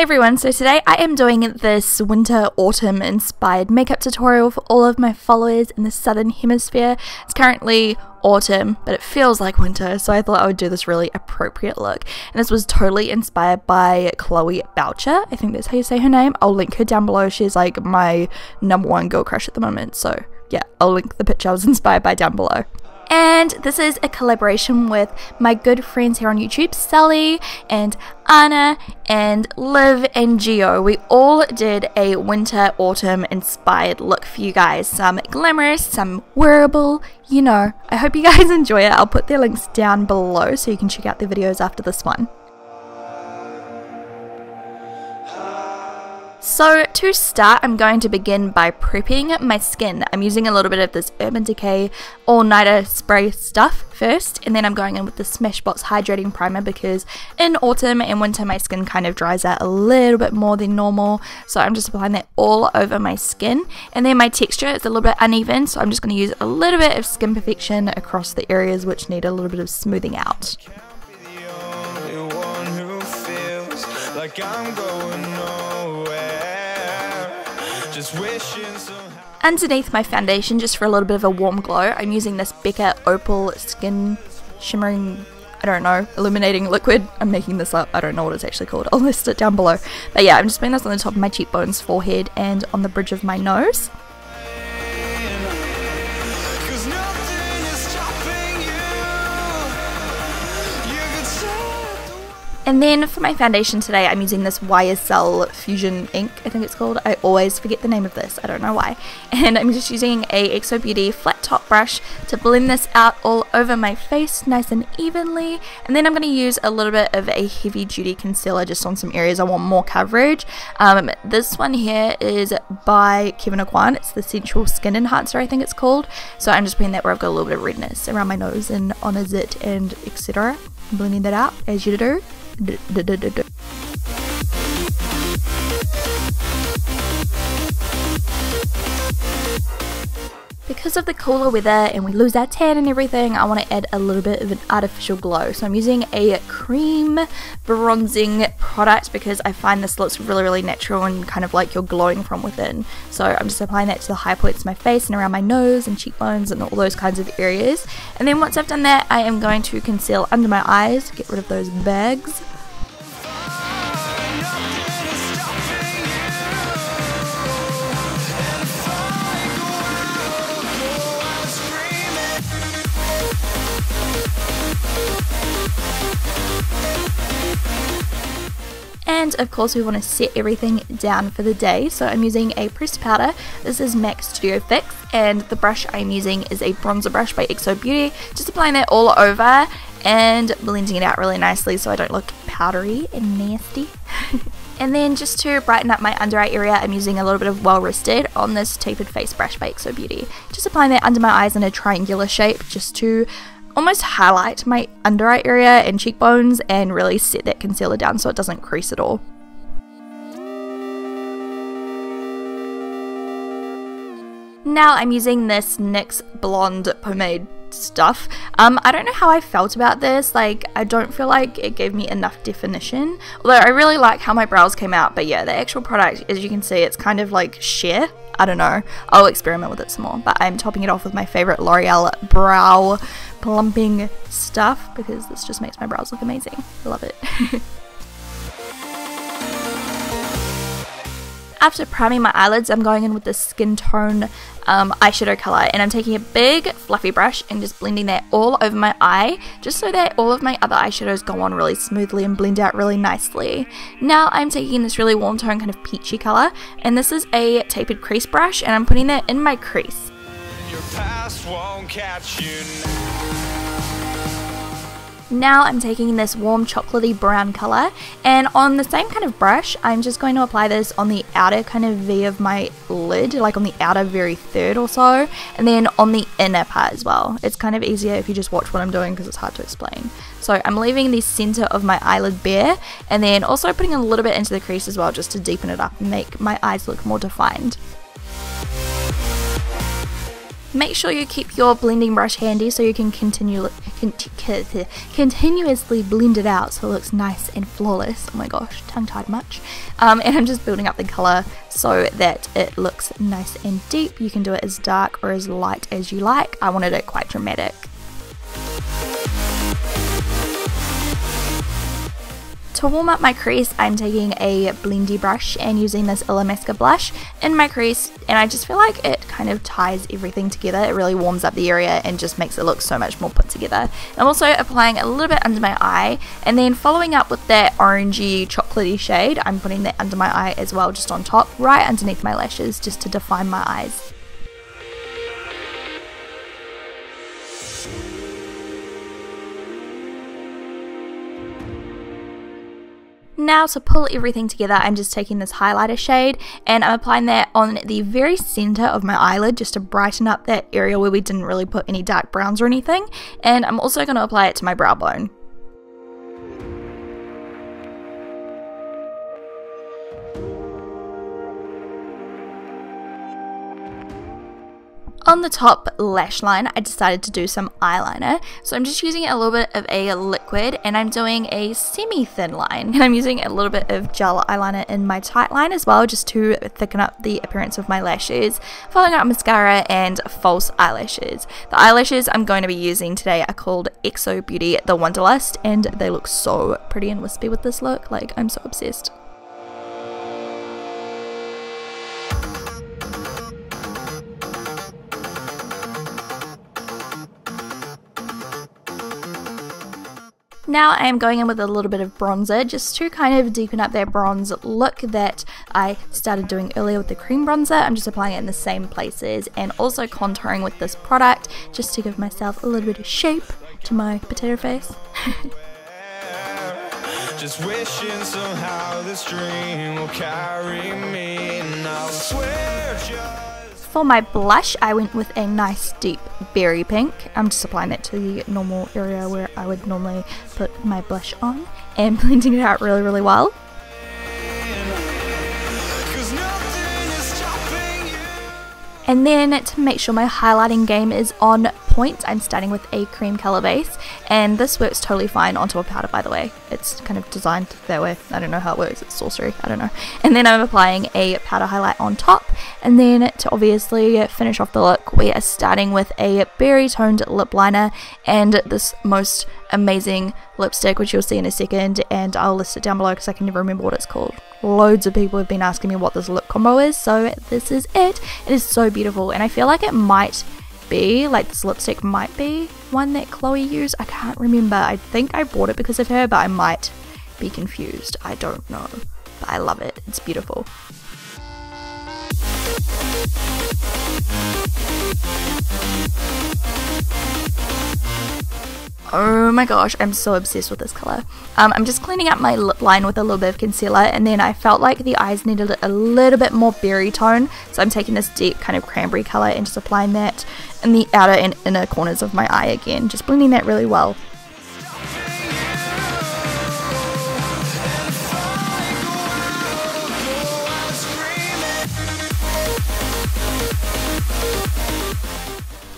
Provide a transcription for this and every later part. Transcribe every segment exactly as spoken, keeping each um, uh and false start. Hey everyone, so today I am doing this winter autumn inspired makeup tutorial for all of my followers in the southern hemisphere. It's currently autumn but it feels like winter, so I thought I would do this really appropriate look, and this was totally inspired by Chloe Boucher. I think that's how you say her name. I'll link her down below. She's like my number one girl crush at the moment, so yeah, I'll link the picture I was inspired by down below. And this is a collaboration with my good friends here on YouTube, Sally and Anna and Liv and Gio. We all did a winter autumn inspired look for you guys. Some glamorous, some wearable, you know. I hope you guys enjoy it. I'll put their links down below so you can check out their videos after this one. So to start, I'm going to begin by prepping my skin. I'm using a little bit of this Urban Decay All Nighter spray stuff first, and then I'm going in with the Smashbox Hydrating Primer because in autumn and winter my skin kind of dries out a little bit more than normal, so I'm just applying that all over my skin. And then my texture, it's a little bit uneven, so I'm just going to use a little bit of Skin Perfection across the areas which need a little bit of smoothing out. Underneath my foundation, just for a little bit of a warm glow, I'm using this Becca Opal Skin Shimmering, I don't know, Illuminating Liquid. I'm making this up, I don't know what it's actually called, I'll list it down below. But yeah, I'm just putting this on the top of my cheekbones, forehead and on the bridge of my nose. And then for my foundation today, I'm using this Y S L Fusion Ink, I think it's called. I always forget the name of this, I don't know why. And I'm just using a X O Beauty flat top brush to blend this out all over my face nice and evenly. And then I'm going to use a little bit of a heavy duty concealer just on some areas I want more coverage. Um, this one here is by Kevin Aucoin. It's the Sensual Skin Enhancer, I think it's called. So I'm just putting that where I've got a little bit of redness around my nose and on a zit and et cetera. Blending that out as you do. Du, du, du, du, du. Because of the cooler weather and we lose our tan and everything, I want to add a little bit of an artificial glow, so I'm using a cream bronzing product because I find this looks really really natural and kind of like you're glowing from within. So I'm just applying that to the high points of my face and around my nose and cheekbones and all those kinds of areas. And then once I've done that, I am going to conceal under my eyes, get rid of those bags. And of course we want to set everything down for the day, so I'm using a pressed powder. This is MAC Studio Fix, and the brush I'm using is a bronzer brush by X O Beauty. Just applying that all over and blending it out really nicely so I don't look powdery and nasty. And then just to brighten up my under eye area, I'm using a little bit of Well Rested on this tapered face brush by X O Beauty. Just applying that under my eyes in a triangular shape just to almost highlight my under eye area and cheekbones and really set that concealer down so it doesn't crease at all. Now I'm using this N Y X Blonde Pomade stuff. um I don't know how I felt about this, like I don't feel like it gave me enough definition, although I really like how my brows came out. But yeah, the actual product, as you can see, it's kind of like sheer, I don't know, I'll experiment with it some more. But I'm topping it off with my favorite L'Oreal brow plumping stuff because this just makes my brows look amazing, I love it. After priming my eyelids, I'm going in with this skin tone um, eyeshadow colour, and I'm taking a big fluffy brush and just blending that all over my eye just so that all of my other eyeshadows go on really smoothly and blend out really nicely. Now I'm taking this really warm tone, kind of peachy colour, and this is a tapered crease brush, and I'm putting that in my crease. Your past won't catch you now. Now I'm taking this warm chocolatey brown colour, and on the same kind of brush I'm just going to apply this on the outer kind of V of my lid, like on the outer very third or so, and then on the inner part as well. It's kind of easier if you just watch what I'm doing because it's hard to explain. So I'm leaving the centre of my eyelid bare and then also putting a little bit into the crease as well just to deepen it up and make my eyes look more defined. Make sure you keep your blending brush handy so you can continue, continu continuously blend it out so it looks nice and flawless. Oh my gosh, tongue-tied much. Um, and I'm just building up the colour so that it looks nice and deep. You can do it as dark or as light as you like. I wanted it quite dramatic. To warm up my crease, I'm taking a blendy brush and using this Illamasqua blush in my crease, and I just feel like it kind of ties everything together. It really warms up the area and just makes it look so much more put together. I'm also applying a little bit under my eye, and then following up with that orangey chocolatey shade, I'm putting that under my eye as well, just on top, right underneath my lashes, just to define my eyes. Now to pull everything together, I'm just taking this highlighter shade and I'm applying that on the very center of my eyelid just to brighten up that area where we didn't really put any dark browns or anything, and I'm also going to apply it to my brow bone. On the top lash line, I decided to do some eyeliner, so I'm just using a little bit of a liquid and I'm doing a semi-thin line, and I'm using a little bit of gel eyeliner in my tight line as well, just to thicken up the appearance of my lashes, following up mascara and false eyelashes. The eyelashes I'm going to be using today are called X O Beauty The Wonderlust, and they look so pretty and wispy with this look, like I'm so obsessed. Now I am going in with a little bit of bronzer just to kind of deepen up that bronze look that I started doing earlier with the cream bronzer. I'm just applying it in the same places and also contouring with this product just to give myself a little bit of shape to my potato face. Just wishing somehow this dream will carry me, and I'll swear just... For my blush, I went with a nice deep berry pink. I'm just applying that to the normal area where I would normally put my blush on and blending it out really, really well. And then to make sure my highlighting game is on point, I'm starting with a cream colour base, and this works totally fine onto a powder, by the way. It's kind of designed that way. I don't know how it works. It's sorcery. I don't know. And then I'm applying a powder highlight on top, and then to obviously finish off the look, we are starting with a berry toned lip liner and this most amazing lipstick, which you'll see in a second, and I'll list it down below because I can never remember what it's called. Loads of people have been asking me what this lip combo is, so this is it. It is so beautiful, and I feel like it might be, like this lipstick might be one that Chloe used. I can't remember. I think I bought it because of her, but I might be confused. I don't know, but I love it. It's beautiful. Oh my gosh, I'm so obsessed with this colour. Um, I'm just cleaning up my lip line with a little bit of concealer, and then I felt like the eyes needed a little bit more berry tone, so I'm taking this deep kind of cranberry colour and just applying that in the outer and inner corners of my eye again, just blending that really well.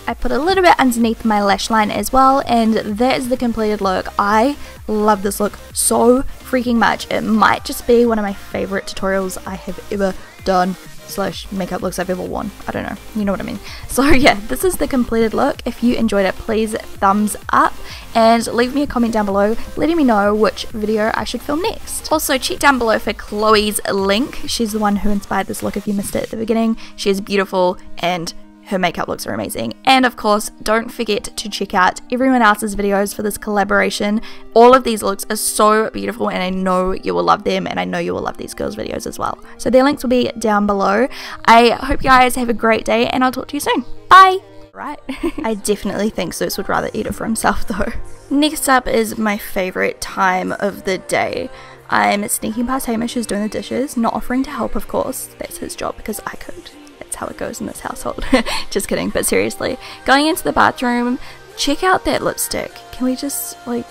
I put a little bit underneath my lash line as well, and that is the completed look. I love this look so freaking much. It might just be one of my favorite tutorials I have ever done slash makeup looks I've ever worn. I don't know, you know what I mean. So yeah, this is the completed look. If you enjoyed it, please thumbs up and leave me a comment down below letting me know which video I should film next. Also check down below for Chloe's link. She's the one who inspired this look if you missed it at the beginning. She is beautiful and her makeup looks are amazing, and of course don't forget to check out everyone else's videos for this collaboration. All of these looks are so beautiful and I know you will love them, and I know you will love these girls' videos as well, so their links will be down below. I hope you guys have a great day and I'll talk to you soon. Bye! Right? I definitely think Zeus would rather eat it for himself though. Next up is my favourite time of the day. I'm sneaking past Hamish who's doing the dishes, not offering to help of course, that's his job because I could. How it goes in this household. Just kidding, but seriously, going into the bathroom, check out that lipstick. Can we just like